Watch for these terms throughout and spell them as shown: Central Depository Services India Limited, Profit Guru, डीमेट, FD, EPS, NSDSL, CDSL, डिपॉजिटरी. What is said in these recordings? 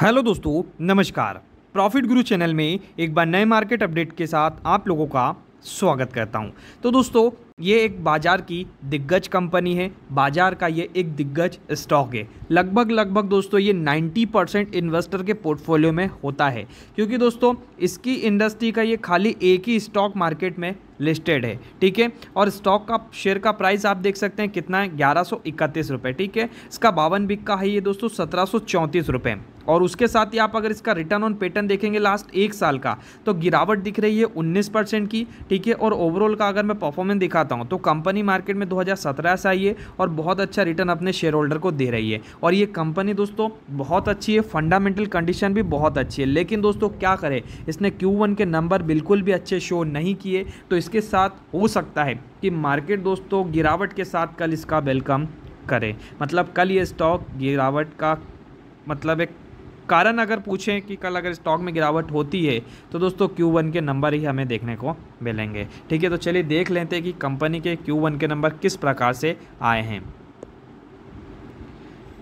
Hello दोस्तों नमस्कार। Profit गुरु channel में एक बार नए मार्केट अपडेट के साथ आप लोगों का स्वागत करता हूं। तो दोस्तों ये एक बाज़ार की दिग्गज कंपनी है, बाज़ार का ये एक दिग्गज स्टॉक है। लगभग दोस्तों ये 90% इन्वेस्टर के पोर्टफोलियो में होता है, क्योंकि दोस्तों इसकी इंडस्ट्री का ये खाली एक ही स्टॉक मार्केट में लिस्टेड है, ठीक है। और स्टॉक का शेयर का प्राइस आप देख सकते हैं कितना है, 1131 रुपये, ठीक है। इसका 52 बिक का है ये दोस्तों 1734 रुपये। और उसके साथ ही आप अगर इसका रिटर्न ऑन पैटर्न देखेंगे लास्ट एक साल का, तो गिरावट दिख रही है 19% की, ठीक है। और ओवरऑल का अगर मैं परफॉर्मेंस दिखाता हूँ तो कंपनी मार्केट में 2017 से आई है और बहुत अच्छा रिटर्न अपने शेयर होल्डर को दे रही है। और ये कंपनी दोस्तों बहुत अच्छी है, फंडामेंटल कंडीशन भी बहुत अच्छी है। लेकिन दोस्तों क्या करें, इसने Q1 के नंबर बिल्कुल भी अच्छे शो नहीं किए, तो इसके साथ हो सकता है कि मार्केट दोस्तों गिरावट के साथ कल इसका वेलकम करे। मतलब कल ये स्टॉक गिरावट का मतलब एक कारण अगर पूछें कि कल अगर स्टॉक में गिरावट होती है तो दोस्तों Q1 के नंबर ही हमें देखने को मिलेंगे, ठीक है। तो चलिए देख लेते हैं कि कंपनी के Q1 के नंबर किस प्रकार से आए हैं।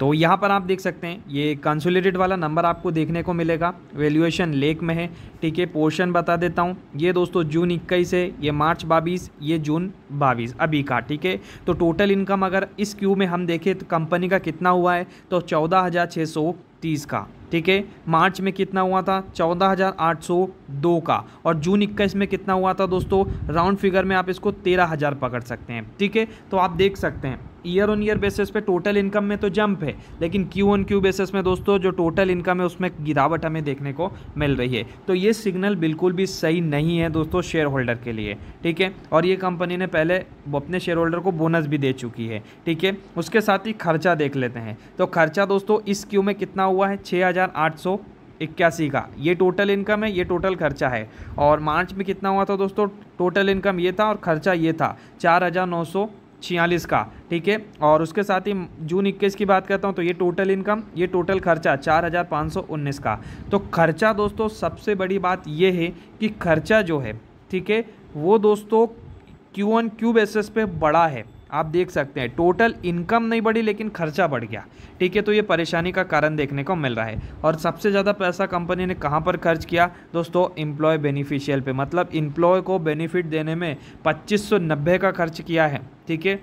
तो यहाँ पर आप देख सकते हैं ये कंसोलिडेटेड वाला नंबर आपको देखने को मिलेगा, वैल्यूएशन लेक में है, ठीक है। पोर्शन बता देता हूँ, ये दोस्तों जून 21 है, ये मार्च 22, ये जून 22 अभी का, ठीक है। तो टोटल इनकम अगर इस क्यू में हम देखें तो कंपनी का कितना हुआ है तो 14,630 का, ठीक है। मार्च में कितना हुआ था 14,802 का, और जून 21 में कितना हुआ था दोस्तों राउंड फिगर में आप इसको 13,000 पकड़ सकते हैं, ठीक है। तो आप देख सकते हैं ईयर ऑन ईयर बेसिस पे टोटल इनकम में तो जंप है, लेकिन क्यू ऑन क्यू बेसिस में दोस्तों जो टोटल इनकम है उसमें गिरावट हमें देखने को मिल रही है। तो ये सिग्नल बिल्कुल भी सही नहीं है दोस्तों शेयर होल्डर के लिए, ठीक है। और ये कंपनी ने पहले अपने शेयर होल्डर को बोनस भी दे चुकी है, ठीक है। उसके साथ ही खर्चा देख लेते हैं, तो खर्चा दोस्तों इस क्यू में कितना हुआ है 6,881 का, ये टोटल इनकम है, ये टोटल खर्चा है। और मार्च में कितना हुआ था दोस्तों, टोटल इनकम ये था और खर्चा ये था 4,946 का, ठीक है। और उसके साथ ही जून 21 की बात करता हूँ तो ये टोटल इनकम, ये टोटल खर्चा 4,519 का। तो खर्चा दोस्तों सबसे बड़ी बात ये है कि खर्चा जो है, ठीक है, वो दोस्तों क्यू ऑन क्यू बेसिस पे बड़ा है। आप देख सकते हैं टोटल इनकम नहीं बढ़ी लेकिन खर्चा बढ़ गया, ठीक है। तो ये परेशानी का कारण देखने को मिल रहा है। और सबसे ज़्यादा पैसा कंपनी ने कहाँ पर खर्च किया दोस्तों, एम्प्लॉय बेनिफिशियल पे, मतलब एम्प्लॉय को बेनिफिट देने में 2590 का खर्च किया है, ठीक है।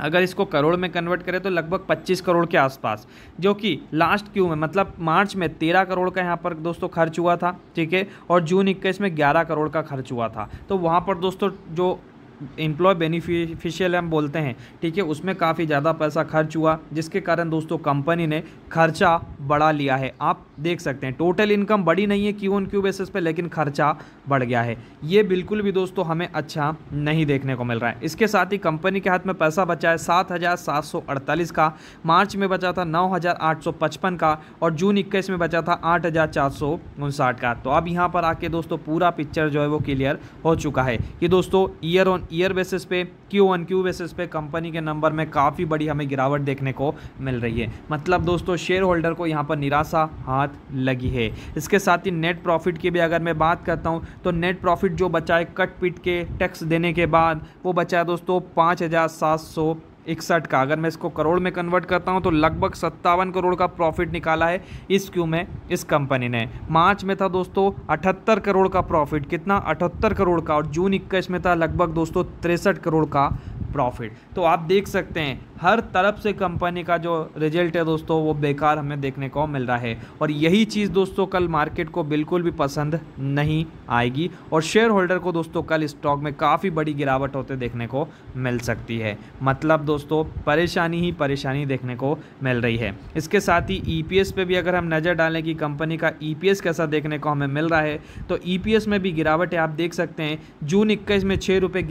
अगर इसको करोड़ में कन्वर्ट करें तो लगभग 25 करोड़ के आसपास, जो कि लास्ट क्यू में मतलब मार्च में 13 करोड़ का यहाँ पर दोस्तों खर्च हुआ था, ठीक है। और जून 21 में 11 करोड़ का खर्च हुआ था। तो वहाँ पर दोस्तों जो एम्प्लॉय बेनिफिशियल हम बोलते हैं, ठीक है, उसमें काफ़ी ज़्यादा पैसा खर्च हुआ, जिसके कारण दोस्तों कंपनी ने खर्चा बढ़ा लिया है। आप देख सकते हैं टोटल इनकम बढ़ी नहीं है क्यू ऑन क्यू बेसिस पे, लेकिन खर्चा बढ़ गया है। ये बिल्कुल भी दोस्तों हमें अच्छा नहीं देखने को मिल रहा है। इसके साथ ही कंपनी के हाथ में पैसा बचा है 7,748 का, मार्च में बचा था 9,855 का, और जून 21 में बचा था 8,459 का। तो अब यहाँ पर आके दोस्तों पूरा पिक्चर जो है वो क्लियर हो चुका है कि दोस्तों ईयर ऑन ईयर बेसिस पे, क्यू ऑन क्यू बेसिस पे कंपनी के नंबर में काफ़ी बड़ी हमें गिरावट देखने को मिल रही है। मतलब दोस्तों शेयर होल्डर को यहाँ पर निराशा हाथ लगी है। इसके साथ ही नेट प्रॉफिट की भी अगर मैं बात करता हूँ तो नेट प्रॉफिट जो बचा है कट पिट के टैक्स देने के बाद, वो बचा है दोस्तों 5,761 का। अगर मैं इसको करोड़ में कन्वर्ट करता हूँ तो लगभग 57 करोड़ का प्रॉफिट निकाला है इस क्यू में इस कंपनी ने। मार्च में था दोस्तों 78 करोड़ का प्रॉफिट, कितना 78 करोड़ का, और जून 21 में था लगभग दोस्तों 63 करोड़ का प्रॉफिट। तो आप देख सकते हैं हर तरफ से कंपनी का जो रिजल्ट है दोस्तों वो बेकार हमें देखने को मिल रहा है। और यही चीज़ दोस्तों कल मार्केट को बिल्कुल भी पसंद नहीं आएगी, और शेयर होल्डर को दोस्तों कल स्टॉक में काफ़ी बड़ी गिरावट होते देखने को मिल सकती है। मतलब दोस्तों परेशानी ही परेशानी देखने को मिल रही है। इसके साथ ही EPS पे भी अगर हम नज़र डालें कि कंपनी का EPS कैसा देखने को हमें मिल रहा है, तो EPS में भी गिरावट है। आप देख सकते हैं जून 21 में 6.11 रुपये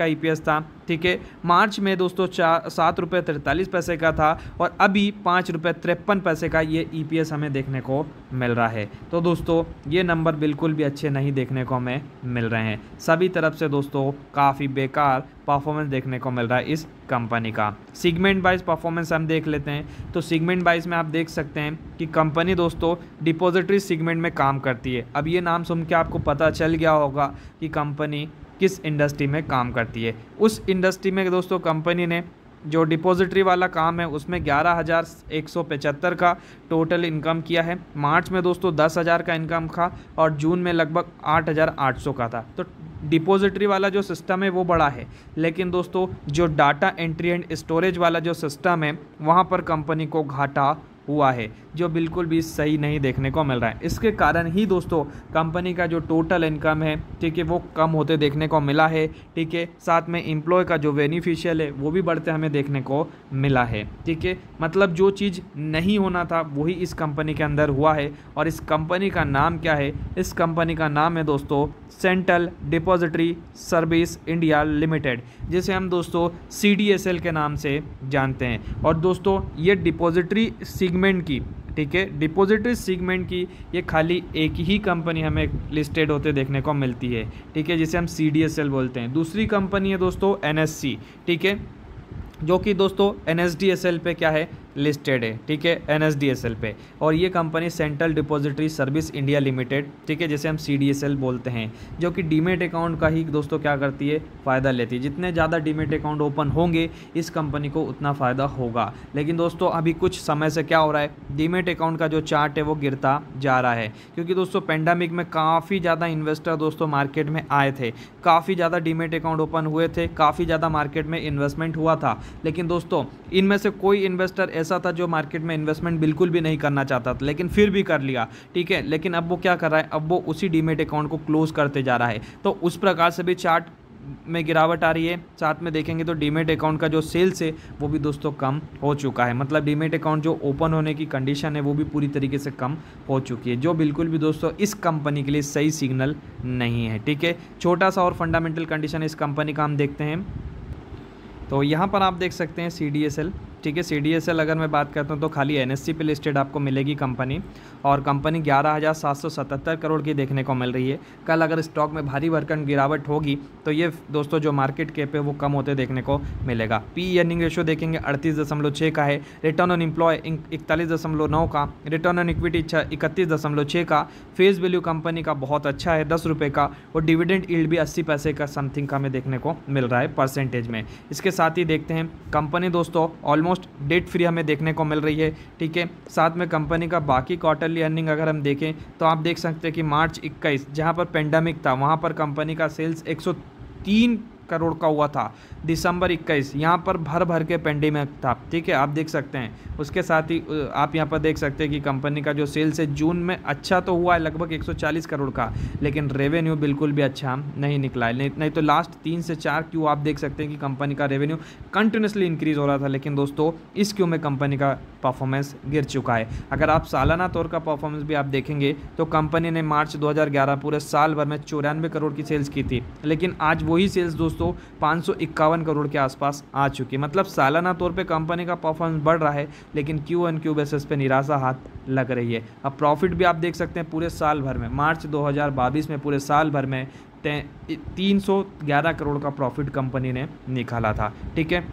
का EPS था, ठीक है। मार्च में दोस्तों 7.43 रुपये का था, और अभी 5.53 रुपये का ये EPS हमें देखने को मिल रहा है। तो दोस्तों ये नंबर बिल्कुल भी अच्छे नहीं देखने को हमें मिल रहे हैं। सभी तरफ से दोस्तों काफ़ी बेकार परफॉर्मेंस देखने को मिल रहा है इस कंपनी का। सेगमेंट वाइज परफॉर्मेंस हम देख लेते हैं, तो सेगमेंट वाइज में आप देख सकते हैं कि कंपनी दोस्तों डिपॉजिटरी सेगमेंट में काम करती है। अब ये नाम सुन के आपको पता चल गया होगा कि कंपनी किस इंडस्ट्री में काम करती है। उस इंडस्ट्री में दोस्तों कंपनी ने जो डिपॉजिटरी वाला काम है उसमें 11,175 का टोटल इनकम किया है। मार्च में दोस्तों 10,000 का इनकम था और जून में लगभग 8,800 का था। तो डिपॉजिटरी वाला जो सिस्टम है वो बड़ा है, लेकिन दोस्तों जो डाटा एंट्री एंड स्टोरेज वाला जो सिस्टम है वहाँ पर कंपनी को घाटा हुआ है, जो बिल्कुल भी सही नहीं देखने को मिल रहा है। इसके कारण ही दोस्तों कंपनी का जो टोटल इनकम है, ठीक है, वो कम होते देखने को मिला है, ठीक है। साथ में एम्प्लॉय का जो बेनिफिशियल है वो भी बढ़ते हमें देखने को मिला है, ठीक है। मतलब जो चीज़ नहीं होना था वही इस कंपनी के अंदर हुआ है। और इस कंपनी का नाम क्या है? इस कंपनी का नाम है दोस्तों central डिपॉजिटरी service India limited, जिसे हम दोस्तों CDSL के नाम से जानते हैं। और दोस्तों ये डिपॉजिटरी सेगमेंट की, ठीक है, डिपॉजिटरी सेगमेंट की ये खाली एक ही कंपनी हमें लिस्टेड होते देखने को मिलती है, ठीक है, जिसे हम CDSL बोलते हैं। दूसरी कंपनी है दोस्तों NSC, ठीक है, जो कि दोस्तों NSDSL पे क्या है, लिस्टेड है, ठीक है, NSDSL पे। और ये company central डिपॉजिटरी service India limited, ठीक है, जिसे हम CDSL बोलते हैं, जो कि डीमेट अकाउंट का ही दोस्तों क्या करती है, फ़ायदा लेती है। जितने ज़्यादा डीमेट अकाउंट ओपन होंगे इस कंपनी को उतना फ़ायदा होगा। लेकिन दोस्तों अभी कुछ समय से क्या हो रहा है, डीमेट अकाउंट का जो चार्ट है वो गिरता जा रहा है, क्योंकि दोस्तों पेंडेमिक में काफ़ी ज़्यादा इन्वेस्टर दोस्तों मार्केट में आए थे, काफ़ी ज़्यादा डीमेट अकाउंट ओपन हुए थे, काफ़ी ज़्यादा मार्केट में इन्वेस्टमेंट हुआ था। लेकिन दोस्तों इनमें से कोई इन्वेस्टर ऐसा था जो मार्केट में इन्वेस्टमेंट बिल्कुल भी नहीं करना चाहता था, लेकिन फिर भी कर लिया, ठीक है। लेकिन अब वो क्या कर रहा है, अब वो उसी डीमेट अकाउंट को क्लोज करते जा रहा है। तो उस प्रकार से भी चार्ट में गिरावट आ रही है। साथ में देखेंगे तो डीमेट अकाउंट का जो सेल्स है वो भी दोस्तों कम हो चुका है। मतलब डीमेट अकाउंट जो ओपन होने की कंडीशन है वो भी पूरी तरीके से कम हो चुकी है, जो बिल्कुल भी दोस्तों इस कंपनी के लिए सही सिग्नल नहीं है, ठीक है। छोटा सा और फंडामेंटल कंडीशन इस कंपनी का हम देखते हैं। तो यहाँ पर आप देख सकते हैं CDSL, ठीक है। CDSL अगर मैं बात करता हूँ तो खाली NSC पे लिस्टेड आपको मिलेगी कंपनी, और कंपनी 11,777 करोड़ की देखने को मिल रही है। कल अगर स्टॉक में भारी भरकम गिरावट होगी तो ये दोस्तों जो मार्केट कैप है वो कम होते देखने को मिलेगा। पी अर्निंग रेशो देखेंगे 38.6 का है, रिटर्न ऑन एम्प्लॉय 41.9 का, रिटर्न ऑन इक्विटी 31.6 का, फेस वैल्यू कंपनी का बहुत अच्छा है 10 रुपये का, और डिविडेंड यील्ड भी 80 पैसे का समथिंग का हमें देखने को मिल रहा है परसेंटेज में। इसके साथ ही देखते हैं कंपनी दोस्तों ऑलमोस्ट डेट फ्री हमें देखने को मिल रही है, ठीक है। साथ में कंपनी का बाकी क्वार्टरली अर्निंग अगर हम देखें तो आप देख सकते हैं कि मार्च 21 जहां पर पेंडेमिक था वहां पर कंपनी का सेल्स 103 करोड़ का हुआ था। दिसंबर 21 यहां पर भर के पेंडेमिक था, ठीक है, आप देख सकते हैं। उसके साथ ही आप यहां पर देख सकते हैं कि कंपनी का जो सेल्स है जून में अच्छा तो हुआ है लगभग 140 करोड़ का, लेकिन रेवेन्यू बिल्कुल भी अच्छा नहीं निकला है। नहीं तो लास्ट 3 से 4 क्यू आप देख सकते हैं कि कंपनी का रेवेन्यू कंटिन्यूसली इंक्रीज़ हो रहा था, लेकिन दोस्तों इस क्यू में कंपनी का परफॉर्मेंस गिर चुका है। अगर आप सालाना तौर का परफॉर्मेंस भी आप देखेंगे तो कंपनी ने मार्च 2011 पूरे साल भर में 94 करोड़ की सेल्स की थी, लेकिन आज वही सेल्स दोस्तों 551 करोड़ के आसपास आ चुकी है। मतलब सालाना तौर पे कंपनी का परफॉर्मेंस बढ़ रहा है, लेकिन Q on Q बेसिस पे निराशा हाथ लग रही है। अब प्रॉफिट भी आप देख सकते हैं पूरे साल भर में, मार्च 2022 में पूरे साल भर में 311 करोड़ का प्रॉफिट कंपनी ने निकाला था, ठीक है।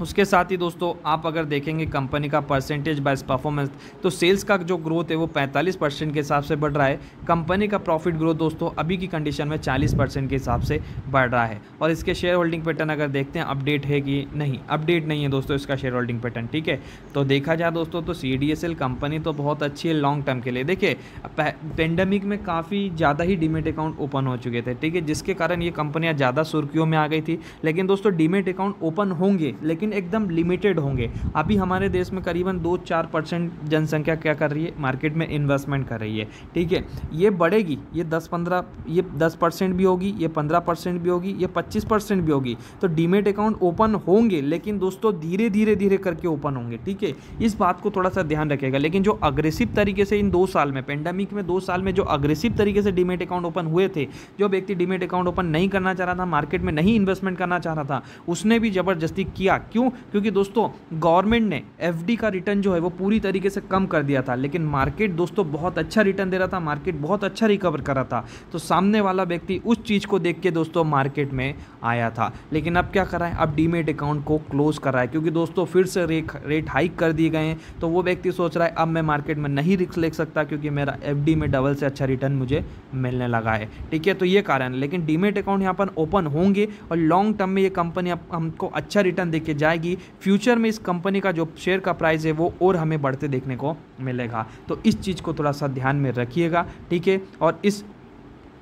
उसके साथ ही दोस्तों आप अगर देखेंगे कंपनी का परसेंटेज बाइज परफॉर्मेंस तो सेल्स का जो ग्रोथ है वो 45% के हिसाब से बढ़ रहा है। कंपनी का प्रॉफिट ग्रोथ दोस्तों अभी की कंडीशन में 40% के हिसाब से बढ़ रहा है। और इसके शेयर होल्डिंग पैटर्न अगर देखते हैं अपडेट है कि नहीं, अपडेट नहीं है दोस्तों इसका शेयर होल्डिंग पैटर्न, ठीक है। तो देखा जाए दोस्तों तो CDSL कंपनी तो बहुत अच्छी है लॉन्ग टर्म के लिए। देखिए पेंडेमिक में काफ़ी ज़्यादा ही डीमेट अकाउंट ओपन हो चुके थे, ठीक है, जिसके कारण ये कंपनियाँ ज़्यादा सुर्खियों में आ गई थी। लेकिन दोस्तों डीमेट अकाउंट ओपन होंगे लेकिन एकदम लिमिटेड होंगे। अभी हमारे देश में करीबन 2-4% जनसंख्या क्या कर रही है, मार्केट में इन्वेस्टमेंट कर रही है, ठीक है। ये बढ़ेगी, ये 10% भी होगी, ये 15% भी होगी, ये 25% भी होगी। तो डीमेट अकाउंट ओपन होंगे लेकिन दोस्तों धीरे धीरे करके ओपन होंगे, ठीक है। इस बात को थोड़ा सा ध्यान रखेगा। लेकिन जो अग्रेसिव तरीके से इन 2 साल में, पेंडेमिक में 2 साल में जो अग्रेसिव तरीके से डीमेट अकाउंट ओपन हुए थे, जो व्यक्ति डीमेट अकाउंट ओपन नहीं करना चाह रहा था, मार्केट में नहीं इन्वेस्टमेंट करना चाह रहा था, उसने भी जबरदस्ती किया। क्योंकि दोस्तों गवर्नमेंट ने FD का रिटर्न जो है वो पूरी तरीके से कम कर दिया था, लेकिन मार्केट दोस्तों बहुत अच्छा रिटर्न दे रहा था, मार्केट बहुत अच्छा रिकवर कर रहा था। तो सामने वाला व्यक्ति उस चीज़ को देख के दोस्तों मार्केट में आया था। लेकिन अब क्या कर रहा है, अब डीमेट अकाउंट को क्लोज कर रहा है, क्योंकि दोस्तों फिर से रेट हाइक कर दिए गए हैं। तो वो व्यक्ति सोच रहा है अब मैं मार्केट में नहीं रिस्क ले सकता क्योंकि मेरा FD में डबल से अच्छा रिटर्न मुझे मिलने लगा है, ठीक है। तो ये कारण है। लेकिन डीमेट अकाउंट यहाँ पर ओपन होंगे और लॉन्ग टर्म में ये कंपनी हमको अच्छा रिटर्न देके जाएगी, फ्यूचर में इस कंपनी का जो शेयर का प्राइस है वो और हमें बढ़ते देखने को मिलेगा। तो इस चीज़ को थोड़ा सा ध्यान में रखिएगा, ठीक है। और इस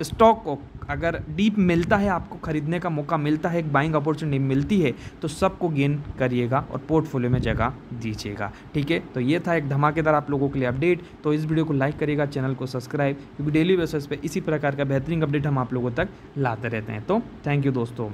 स्टॉक को अगर डीप मिलता है, आपको खरीदने का मौका मिलता है, एक बाइंग अपॉर्चुनिटी मिलती है, तो सबको गेन करिएगा और पोर्टफोलियो में जगह दीजिएगा, ठीक है। तो ये था एक धमाकेदार आप लोगों के लिए अपडेट। तो इस वीडियो को लाइक करिएगा, चैनल को सब्सक्राइब, क्योंकि डेली बेसिस पे इसी प्रकार का बेहतरीन अपडेट हम आप लोगों तक लाते रहते हैं। तो थैंक यू दोस्तों।